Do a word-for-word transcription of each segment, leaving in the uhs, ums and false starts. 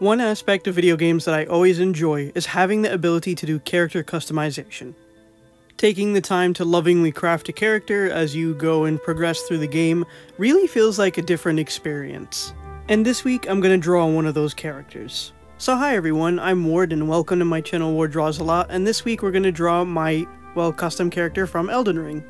One aspect of video games that I always enjoy is having the ability to do character customization. Taking the time to lovingly craft a character as you go and progress through the game really feels like a different experience. And this week I'm going to draw one of those characters. So hi everyone, I'm Ward and welcome to my channel Ward Draws A Lot, and this week we're going to draw my, well, custom character from Elden Ring.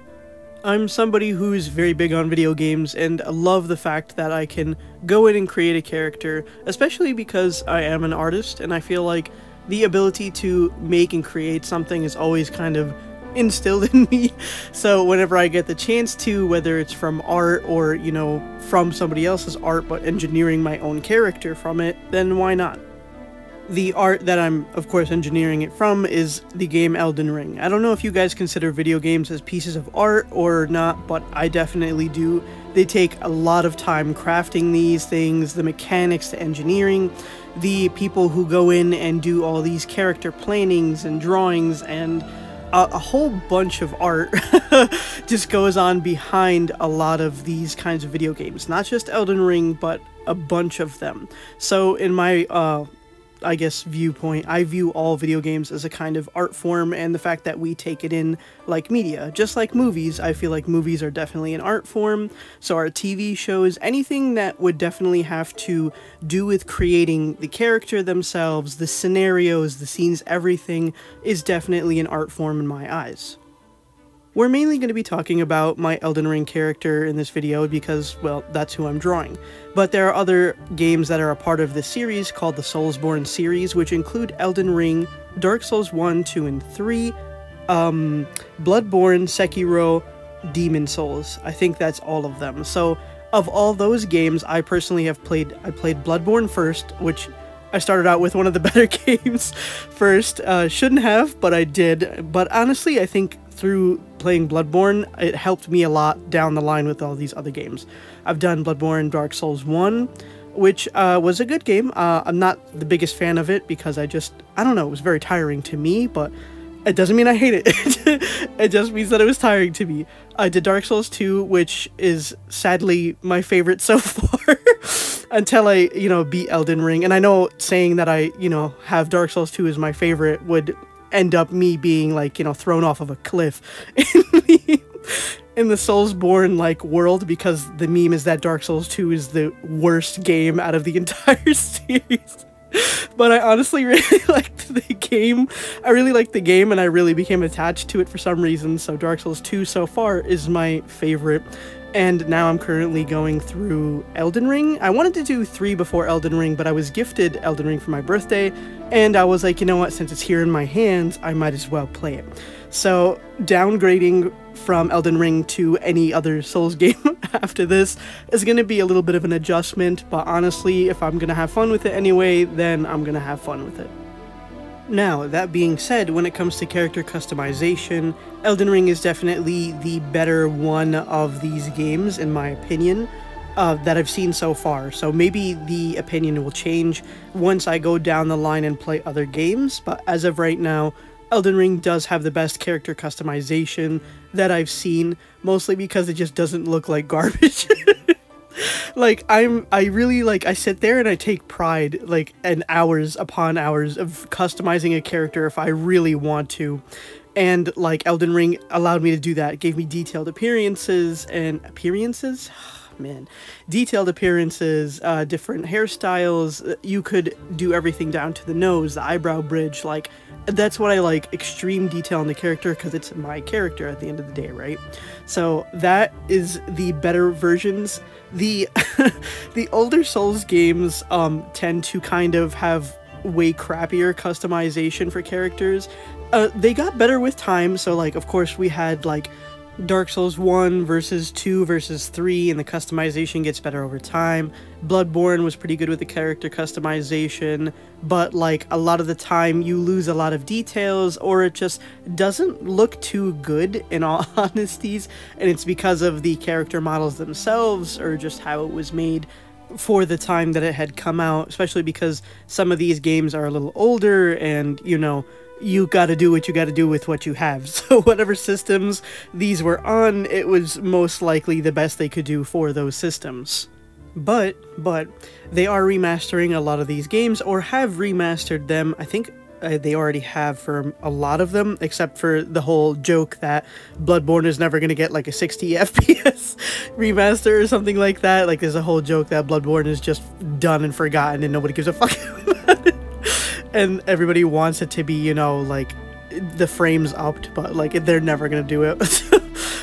I'm somebody who's very big on video games and love the fact that I can go in and create a character, especially because I am an artist and I feel like the ability to make and create something is always kind of instilled in me. So whenever I get the chance to, whether it's from art or, you know, from somebody else's art but engineering my own character from it, then why not? The art that I'm, of course, engineering it from is the game Elden Ring. I don't know if you guys consider video games as pieces of art or not, but I definitely do. They take a lot of time crafting these things, the mechanics, the engineering, the people who go in and do all these character plannings and drawings, and a, a whole bunch of art just goes on behind a lot of these kinds of video games. Not just Elden Ring, but a bunch of them. So in my, uh... I guess, viewpoint, I view all video games as a kind of art form, and the fact that we take it in like media. Just like movies, I feel like movies are definitely an art form, so our T V shows, anything that would definitely have to do with creating the character themselves, the scenarios, the scenes, everything is definitely an art form in my eyes. We're mainly going to be talking about my Elden Ring character in this video because, well, that's who I'm drawing. But there are other games that are a part of this series called the Soulsborne series, which include Elden Ring, Dark Souls one, two, and three, um, Bloodborne, Sekiro, Demon Souls. I think that's all of them. So, of all those games, I personally have played, I played Bloodborne first, which I started out with one of the better games first. Uh, shouldn't have, but I did. But honestly, I think through playing Bloodborne, it helped me a lot down the line with all these other games. I've done Bloodborne, Dark Souls one, which uh, was a good game. Uh, I'm not the biggest fan of it because I just, I don't know, it was very tiring to me, but it doesn't mean I hate it. It just means that it was tiring to me. I did Dark Souls two, which is sadly my favorite so far until I, you know, beat Elden Ring. And I know saying that I, you know, have Dark Souls two as my favorite would end up me being like, you know, thrown off of a cliff in the, in the Soulsborne like world, because the meme is that Dark Souls two is the worst game out of the entire series. But I honestly really liked the game. I really liked the game and I really became attached to it for some reason. So Dark Souls two so far is my favorite. And now I'm currently going through Elden Ring. I wanted to do three before Elden Ring, but I was gifted Elden Ring for my birthday, and I was like, you know what, since it's here in my hands, I might as well play it. So downgrading from Elden Ring to any other Souls game after this is going to be a little bit of an adjustment, but honestly, if I'm going to have fun with it anyway, then I'm going to have fun with it. Now, that being said, when it comes to character customization, Elden Ring is definitely the better one of these games, in my opinion, uh, that I've seen so far. So maybe the opinion will change once I go down the line and play other games, but as of right now, Elden Ring does have the best character customization that I've seen, mostly because it just doesn't look like garbage. Like, I'm, I really, like, I sit there and I take pride, like, in hours upon hours of customizing a character if I really want to. And, like, Elden Ring allowed me to do that. It gave me detailed appearances and... Appearances? Oh, man. Detailed appearances, uh, different hairstyles. You could do everything down to the nose, the eyebrow bridge. Like, that's what I like, extreme detail in the character, because it's my character at the end of the day, right? So, that is the better versions. The the older Souls games um, tend to kind of have way crappier customization for characters. Uh, they got better with time, so like of course we had like Dark Souls one versus two versus three, and the customization gets better over time. Bloodborne was pretty good with the character customization, but like a lot of the time you lose a lot of details or it just doesn't look too good in all honesties, and it's because of the character models themselves or just how it was made for the time that it had come out, especially because some of these games are a little older and, you know, you gotta do what you gotta do with what you have. So whatever systems these were on, it was most likely the best they could do for those systems. But, but, they are remastering a lot of these games, or have remastered them. I think uh, they already have for a lot of them, except for the whole joke that Bloodborne is never going to get like a sixty F P S remaster or something like that. Like, there's a whole joke that Bloodborne is just done and forgotten and nobody gives a fuck about it. And everybody wants it to be, you know, like, the frames upped, but, like, they're never going to do it.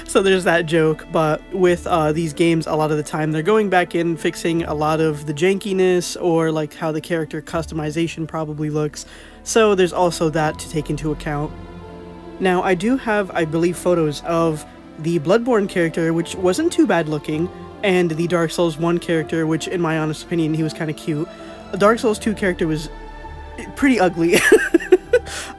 So there's that joke, but with uh, these games, a lot of the time they're going back in, fixing a lot of the jankiness or like how the character customization probably looks. So there's also that to take into account. Now I do have, I believe, photos of the Bloodborne character, which wasn't too bad looking, and the Dark Souls one character, which in my honest opinion, he was kind of cute. The Dark Souls two character was pretty ugly.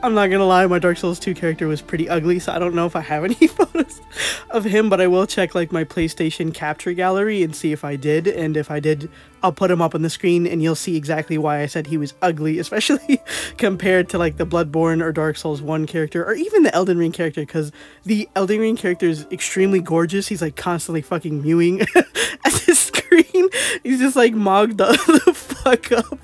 I'm not gonna lie, my Dark Souls two character was pretty ugly, so I don't know if I have any photos of him, but I will check like my PlayStation capture gallery and see if I did, and if I did, I'll put him up on the screen and you'll see exactly why I said he was ugly, especially compared to like the Bloodborne or Dark Souls one character, or even the Elden Ring character, because the Elden Ring character is extremely gorgeous. He's like constantly fucking mewing at his screen. He's just like mogged the, the fuck up,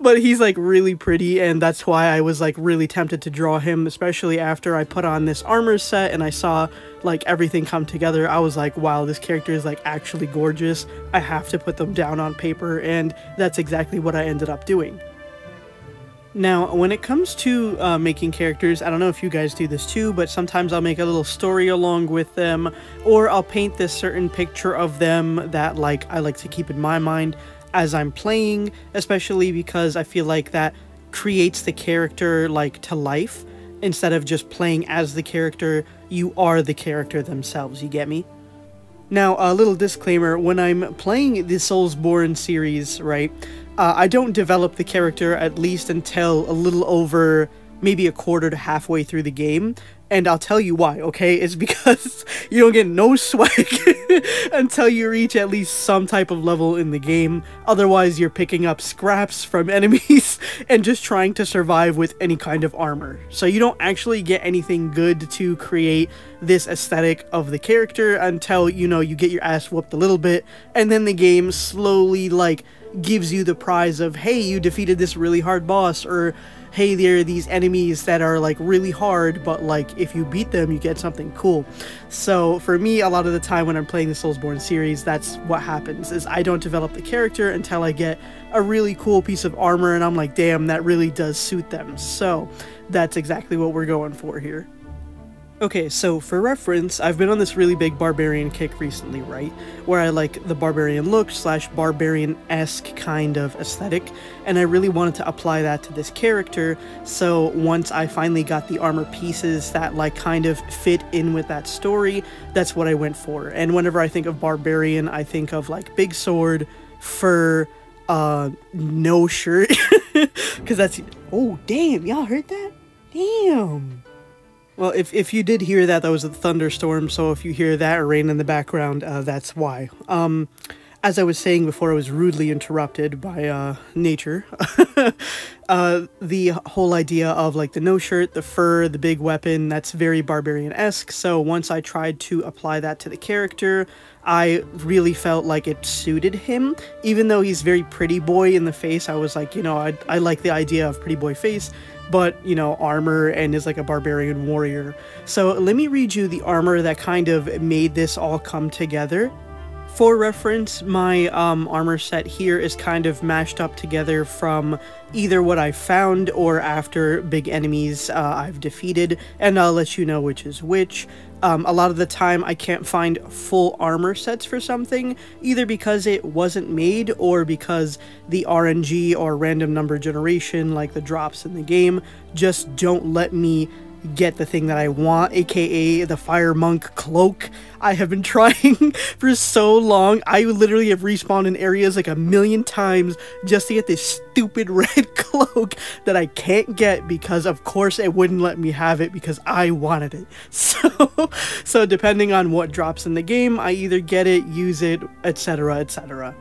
but he's like really pretty, and that's why I was like really tempted to draw him, especially after I put on this armor set and I saw like everything come together. I was like, wow, this character is like actually gorgeous. I have to put them down on paper, and that's exactly what I ended up doing. Now, when it comes to uh, making characters, I don't know if you guys do this too, but sometimes I'll make a little story along with them, or I'll paint this certain picture of them that like I like to keep in my mind as I'm playing, especially because I feel like that creates the character like to life. Instead of just playing as the character, you are the character themselves, you get me? Now, a little disclaimer, when I'm playing the Soulsborne series, right, uh, I don't develop the character at least until a little over maybe a quarter to halfway through the game, and I'll tell you why, okay? It's because you don't get no swag until you reach at least some type of level in the game. Otherwise, you're picking up scraps from enemies and just trying to survive with any kind of armor. So you don't actually get anything good to create this aesthetic of the character until, you know, you get your ass whooped a little bit, and then the game slowly, like, gives you the prize of, hey, you defeated this really hard boss, or hey, there are these enemies that are like really hard, but like if you beat them you get something cool. So for me, a lot of the time when I'm playing the Soulsborne series, that's what happens, is I don't develop the character until I get a really cool piece of armor and I'm like, damn, that really does suit them. So that's exactly what we're going for here. Okay, so for reference, I've been on this really big barbarian kick recently, right? Where I like the barbarian look slash barbarian-esque kind of aesthetic, and I really wanted to apply that to this character. So once I finally got the armor pieces that like kind of fit in with that story, that's what I went for. And whenever I think of barbarian, I think of like big sword, fur, uh, no shirt, because that's, oh damn, y'all heard that? Damn. Well, if, if you did hear that, that was a thunderstorm, so if you hear that or rain in the background, uh, that's why. Um, as I was saying before, I was rudely interrupted by uh, nature. uh, the whole idea of like the no shirt, the fur, the big weapon, that's very barbarian-esque, so once I tried to apply that to the character, I really felt like it suited him. Even though he's very pretty boy in the face, I was like, you know, I, I like the idea of pretty boy face, but, you know, armor and is like a barbarian warrior. So let me read you the armor that kind of made this all come together. For reference, my um, armor set here is kind of mashed up together from either what I found or after big enemies uh, I've defeated, and I'll let you know which is which. Um, a lot of the time I can't find full armor sets for something, either because it wasn't made or because the R N G or random number generation, like the drops in the game, just don't let me get the thing that I want, aka the Fire Monk cloak. I have been trying for so long. I literally have respawned in areas like a million times just to get this stupid red cloak that I can't get because of course it wouldn't let me have it because I wanted it. So so depending on what drops in the game, I either get it, use it, etc, et cetera.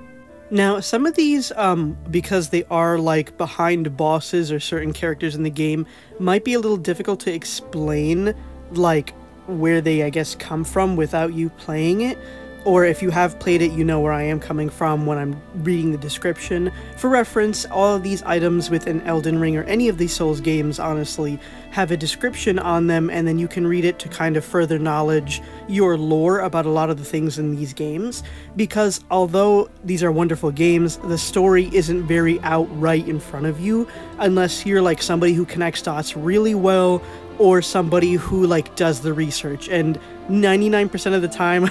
Now, some of these, um, because they are like behind bosses or certain characters in the game, might be a little difficult to explain, like, where they, I guess, come from without you playing it. or if you have played it, you know where I am coming from when I'm reading the description. For reference, all of these items within Elden Ring, or any of these Souls games, honestly, have a description on them, and then you can read it to kind of further knowledge your lore about a lot of the things in these games. Because although these are wonderful games, the story isn't very outright in front of you, unless you're like somebody who connects dots really well, or somebody who like does the research. And ninety-nine percent of the time,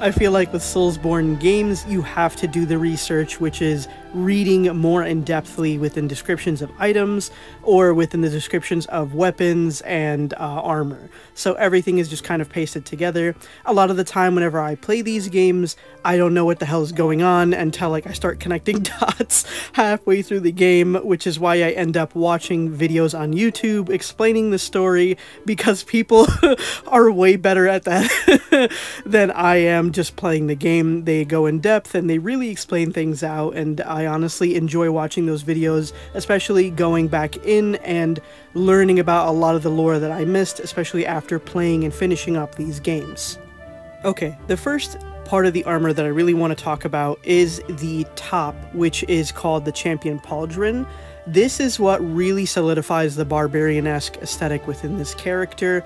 I feel like with Soulsborne games, you have to do the research, which is reading more in-depthly within descriptions of items or within the descriptions of weapons and uh, armor. So everything is just kind of pasted together. A lot of the time, whenever I play these games, I don't know what the hell is going on until like I start connecting dots halfway through the game, which is why I end up watching videos on YouTube explaining the story, because people are way better at that than I am just playing the game. They go in depth and they really explain things out, and I honestly enjoy watching those videos, especially going back in and learning about a lot of the lore that I missed, especially after playing and finishing up these games. Okay, the first part of the armor that I really want to talk about is the top, which is called the Champion Pauldron. This is what really solidifies the barbarian-esque aesthetic within this character.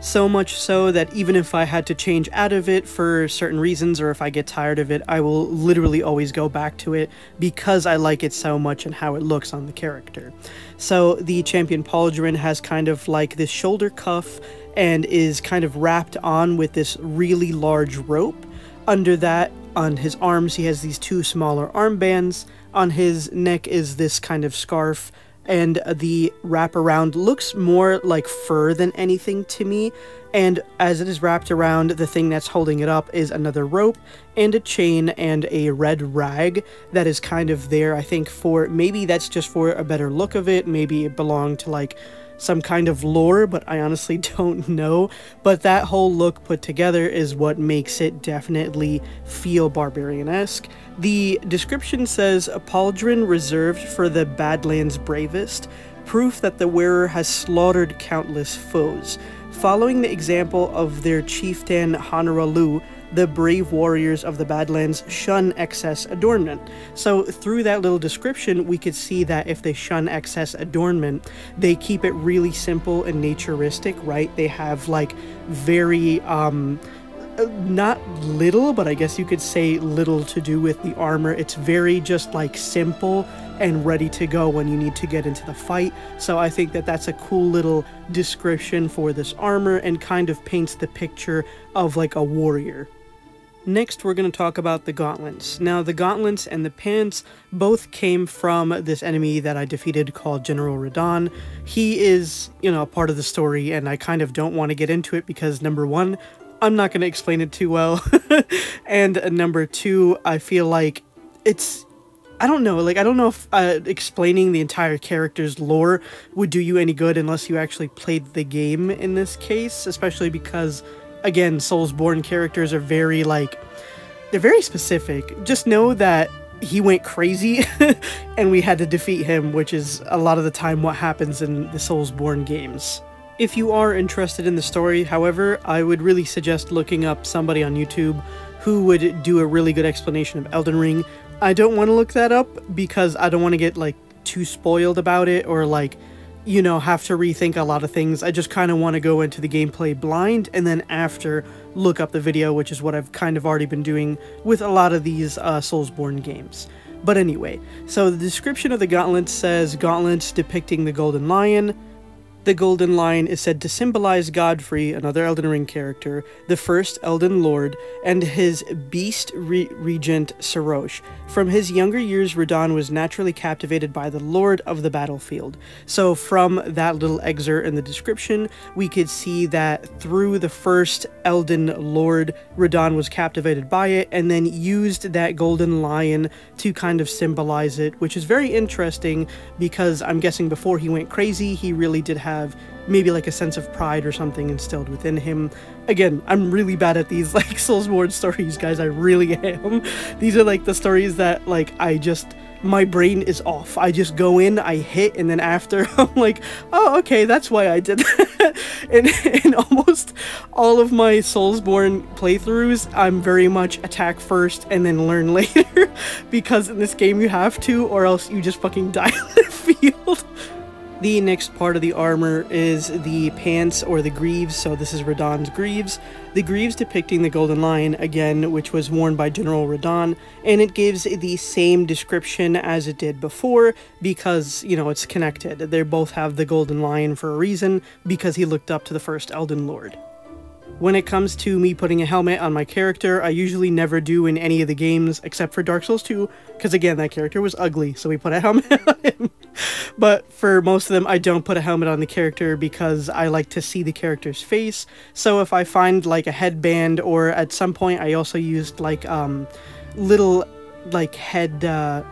So much so that even if I had to change out of it for certain reasons, or if I get tired of it, I will literally always go back to it because I like it so much and how it looks on the character. So the Champion Pauldron has kind of like this shoulder cuff and is kind of wrapped on with this really large rope. Under that, on his arms, he has these two smaller armbands. On his neck is this kind of scarf. And the wraparound looks more like fur than anything to me. And as it is wrapped around, the thing that's holding it up is another rope and a chain and a red rag that is kind of there, I think, for maybe that's just for a better look of it. Maybe it belonged to like some kind of lore, but I honestly don't know. But that whole look put together is what makes it definitely feel barbarian-esque. The description says, "A pauldron reserved for the Badlands' bravest, proof that the wearer has slaughtered countless foes. Following the example of their chieftain Hanaralu, the brave warriors of the Badlands shun excess adornment." So through that little description, we could see that if they shun excess adornment, they keep it really simple and naturistic, right? They have like very... um, not little, but I guess you could say little to do with the armor. It's very just like simple and ready to go when you need to get into the fight. So I think that that's a cool little description for this armor and kind of paints the picture of like a warrior. Next, we're going to talk about the gauntlets. Now, the gauntlets and the pants both came from this enemy that I defeated called General Radahn. He is, you know, a part of the story, and I kind of don't want to get into it because, number one, I'm not going to explain it too well. And uh, number two, I feel like it's, I don't know, like, I don't know if uh, explaining the entire character's lore would do you any good unless you actually played the game in this case, especially because, again, Soulsborne characters are very, like, they're very specific. Just know that he went crazy and we had to defeat him, which is a lot of the time what happens in the Soulsborne games. If you are interested in the story, however, I would really suggest looking up somebody on YouTube who would do a really good explanation of Elden Ring. I don't want to look that up because I don't want to get like too spoiled about it or like, you know, have to rethink a lot of things. I just kind of want to go into the gameplay blind and then after look up the video, which is what I've kind of already been doing with a lot of these uh, Soulsborne games. But anyway, so the description of the gauntlets says, "Gauntlets depicting the golden lion. The Golden Lion is said to symbolize Godfrey," another Elden Ring character, "the first Elden Lord, and his beast re regent Saroche. From his younger years, Radahn was naturally captivated by the Lord of the battlefield." So from that little excerpt in the description, we could see that through the first Elden Lord, Radahn was captivated by it, and then used that Golden Lion to kind of symbolize it, which is very interesting because I'm guessing before he went crazy, he really did have Have maybe like a sense of pride or something instilled within him. Again, I'm really bad at these like Soulsborne stories, guys. I really am. These are like the stories that like I just my brain is off. I just go in, I hit, and then after, I'm like, oh, okay, that's why I did that. And in almost all of my Soulsborne playthroughs, I'm very much attack first and then learn later, because in this game you have to, or else you just fucking die on the field. The next part of the armor is the pants, or the greaves, so this is Radahn's Greaves. The greaves depicting the golden lion, again, which was worn by General Radahn, and it gives the same description as it did before, because, you know, it's connected. They both have the golden lion for a reason, because he looked up to the first Elden Lord. When it comes to me putting a helmet on my character, I usually never do in any of the games except for Dark Souls two, because again, that character was ugly, so we put a helmet on him. But for most of them, I don't put a helmet on the character because I like to see the character's face. So if I find like a headband, or at some point I also used like um, little like head... Uh,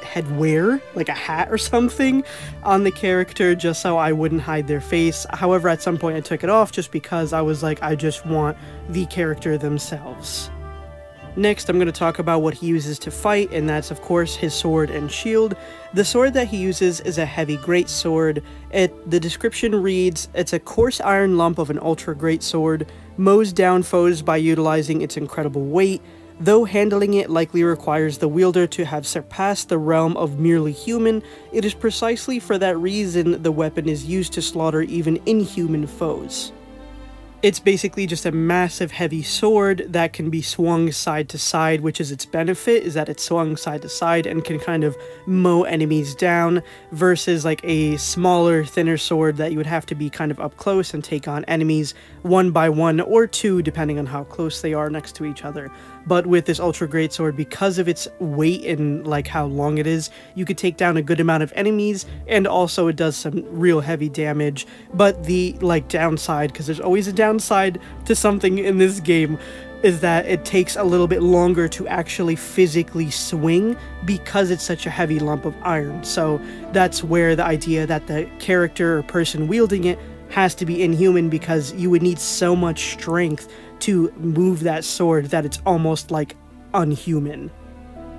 headwear, like a hat or something on the character, just so I wouldn't hide their face. However, at some point I took it off just because I was like, I just want the character themselves. Next, I'm going to talk about what he uses to fight, and that's of course his sword and shield. The sword that he uses is a heavy greatsword. It, the description reads, it's a coarse iron lump of an ultra greatsword, mows down foes by utilizing its incredible weight. Though handling it likely requires the wielder to have surpassed the realm of merely human, it is precisely for that reason the weapon is used to slaughter even inhuman foes. It's basically just a massive heavy sword that can be swung side to side, which is its benefit, is that it's swung side to side and can kind of mow enemies down, versus like a smaller, thinner sword that you would have to be kind of up close and take on enemies one by one or two, depending on how close they are next to each other. But with this ultra great sword, because of its weight and like how long it is, you could take down a good amount of enemies, and also it does some real heavy damage. But the like downside, because there's always a downside, downside to something in this game, is that it takes a little bit longer to actually physically swing because it's such a heavy lump of iron. So that's where the idea that the character or person wielding it has to be inhuman, because you would need so much strength to move that sword that it's almost like unhuman.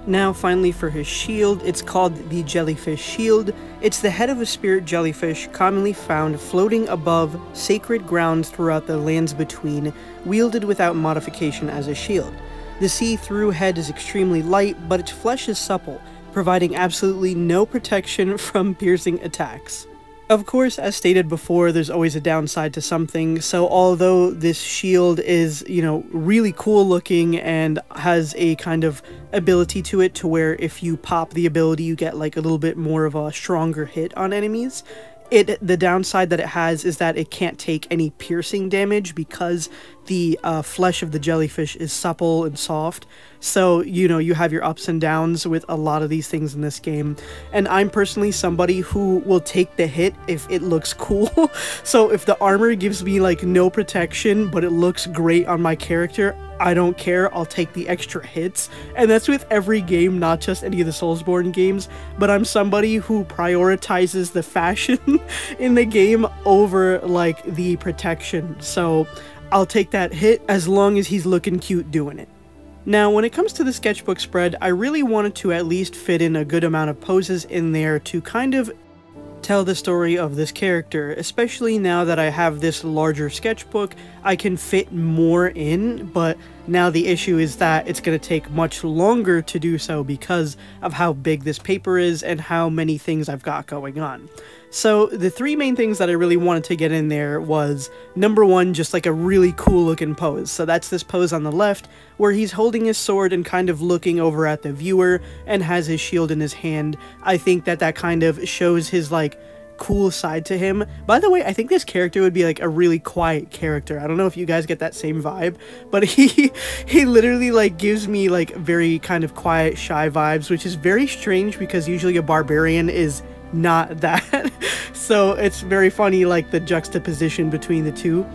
Now finally, for his shield, it's called the Jellyfish Shield. It's the head of a spirit jellyfish commonly found floating above sacred grounds throughout the Lands Between, wielded without modification as a shield. The see-through head is extremely light, but its flesh is supple, providing absolutely no protection from piercing attacks. Of course, as stated before, there's always a downside to something, so although this shield is, you know, really cool looking and has a kind of ability to it to where if you pop the ability you get like a little bit more of a stronger hit on enemies, it the downside that it has is that it can't take any piercing damage because the uh, flesh of the jellyfish is supple and soft. So, you know, you have your ups and downs with a lot of these things in this game. And I'm personally somebody who will take the hit if it looks cool. So if the armor gives me like no protection, but it looks great on my character, I don't care, I'll take the extra hits. And that's with every game, not just any of the Soulsborne games, but I'm somebody who prioritizes the fashion in the game over like the protection. So I'll take that hit as long as he's looking cute doing it. Now, when it comes to the sketchbook spread, I really wanted to at least fit in a good amount of poses in there to kind of tell the story of this character, especially now that I have this larger sketchbook. I can fit more in, but now the issue is that it's going to take much longer to do so because of how big this paper is and how many things I've got going on. So the three main things that I really wanted to get in there was, number one, just like a really cool looking pose. So that's this pose on the left where he's holding his sword and kind of looking over at the viewer and has his shield in his hand. I think that that kind of shows his like cool side to him. By the way, I think this character would be like a really quiet character. I don't know if you guys get that same vibe, but he he literally like gives me like very kind of quiet, shy vibes, which is very strange because usually a barbarian is not that. So it's very funny, like the juxtaposition between the two.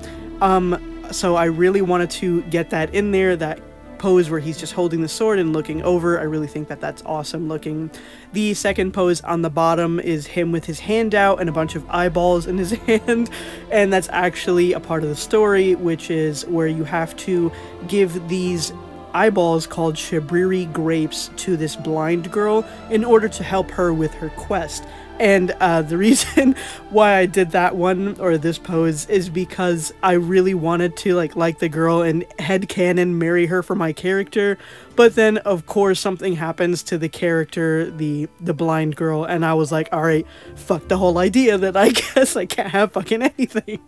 Um so I really wanted to get that in there, that pose where he's just holding the sword and looking over. I really think that that's awesome looking. The second pose on the bottom is him with his hand out and a bunch of eyeballs in his hand, and that's actually a part of the story, which is where you have to give these eyeballs called Shabriri grapes to this blind girl in order to help her with her quest. And uh, the reason why I did that one, or this pose, is because I really wanted to like like the girl and headcanon marry her for my character, but then of course something happens to the character, the the blind girl, and I was like, all right, fuck the whole idea that I guess I can't have fucking anything.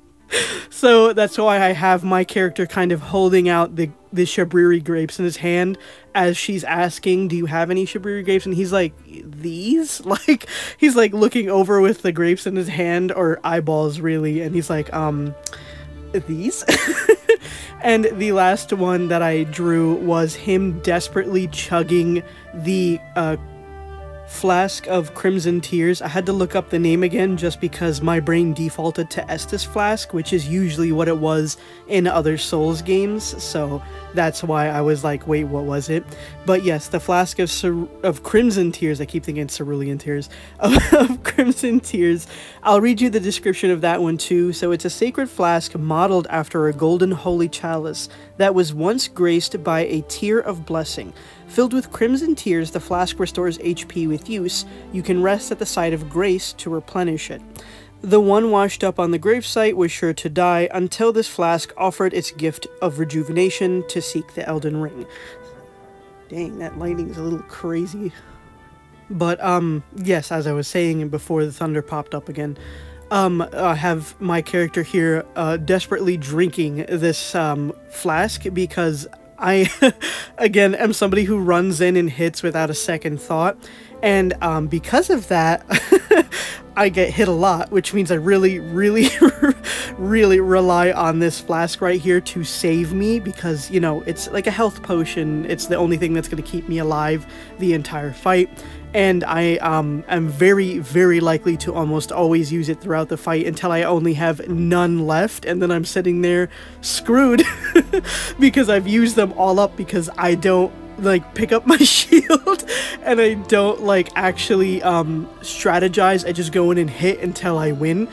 So that's why I have my character kind of holding out the, the Shabriri grapes in his hand as she's asking, do you have any Shabriri grapes? And he's like, these? Like, he's like looking over with the grapes in his hand, or eyeballs really, and he's like, um, these? And the last one that I drew was him desperately chugging the, uh, Flask of Crimson Tears. I had to look up the name again just because my brain defaulted to Estus Flask, which is usually what it was in other Souls games, so that's why I was like, wait, what was it? But yes, the Flask of Cer of Crimson Tears, I keep thinking Cerulean Tears, of, of Crimson Tears. I'll read you the description of that one too. So it's a sacred flask modeled after a golden holy chalice that was once graced by a tear of blessing. Filled with crimson tears, the flask restores H P with use. You can rest at the side of grace to replenish it. The one washed up on the gravesite was sure to die until this flask offered its gift of rejuvenation to seek the Elden Ring. Dang, that lighting's a little crazy. But, um, yes, as I was saying before the thunder popped up again, um, I have my character here uh, desperately drinking this um, flask because I, again, am somebody who runs in and hits without a second thought, and um, because of that, I get hit a lot, which means I really, really, really rely on this flask right here to save me, because, you know, it's like a health potion. It's the only thing that's going to keep me alive the entire fight, and I um, am very, very likely to almost always use it throughout the fight until I only have none left, and then I'm sitting there screwed because I've used them all up because I don't, like, pick up my shield and I don't, like, actually um, strategize. I just go in and hit until I win,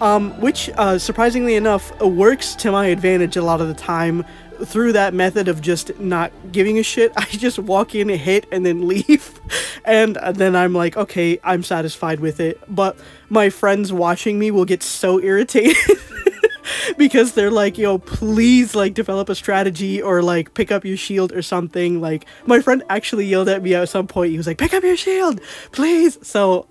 um, which, uh, surprisingly enough, works to my advantage a lot of the time. Through that method of just not giving a shit, I just walk in and hit and then leave, and then I'm like, okay, I'm satisfied with it. But my friends watching me will get so irritated because they're like, yo, please, like, develop a strategy or, like, pick up your shield or something. Like, my friend actually yelled at me at some point. He was like, pick up your shield, please. So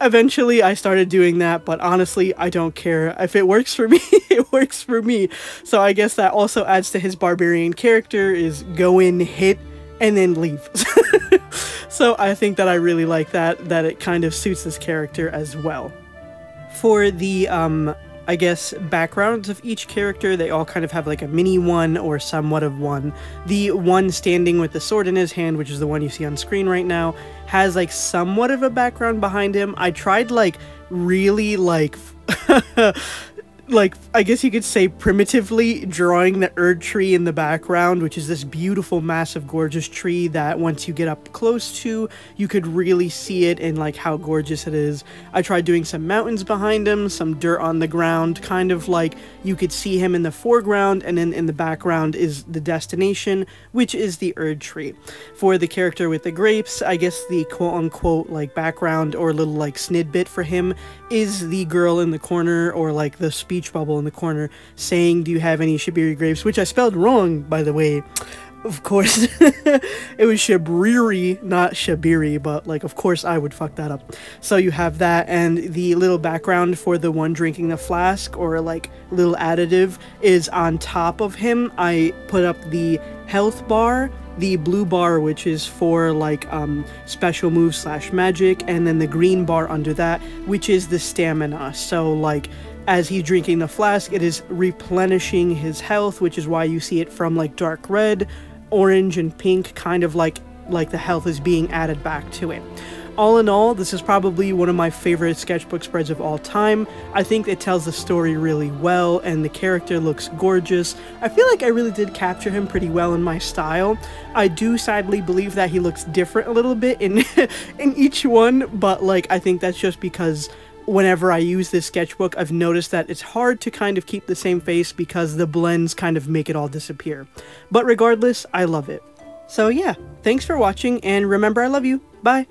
eventually I started doing that, but honestly, I don't care. If it works for me, it works for me. So I guess that also adds to his barbarian character, is go in, hit, and then leave. So I think that I really like that, that it kind of suits this character as well. For the, um... I guess, backgrounds of each character, they all kind of have like a mini one or somewhat of one. The one standing with the sword in his hand, which is the one you see on screen right now, has like somewhat of a background behind him. I tried like really like like, I guess you could say primitively drawing the Erdtree in the background, which is this beautiful, massive, gorgeous tree that once you get up close to, you could really see it and like how gorgeous it is. I tried doing some mountains behind him, some dirt on the ground, kind of like you could see him in the foreground, and then in the background is the destination, which is the Erdtree. For the character with the grapes, I guess the quote-unquote like background or little like snidbit for him is the girl in the corner, or like the speech Beach bubble in the corner, saying, do you have any Shabriri grapes? Which I spelled wrong, by the way. Of course. It was Shabriri, not Shabiri, but, like, of course I would fuck that up. So you have that, and the little background for the one drinking the flask, or, like, little additive, is on top of him. I put up the health bar, the blue bar, which is for, like, um, special moves slash magic, and then the green bar under that, which is the stamina. So, like, as he's drinking the flask, it is replenishing his health, which is why you see it from like dark red, orange, and pink, kind of like like the health is being added back to it. All in all, this is probably one of my favorite sketchbook spreads of all time. I think it tells the story really well, and the character looks gorgeous. I feel like I really did capture him pretty well in my style. I do sadly believe that he looks different a little bit in in each one, but like I think that's just because whenever I use this sketchbook, I've noticed that it's hard to kind of keep the same face because the blends kind of make it all disappear. But regardless, I love it. So yeah, thanks for watching, and remember I love you. Bye!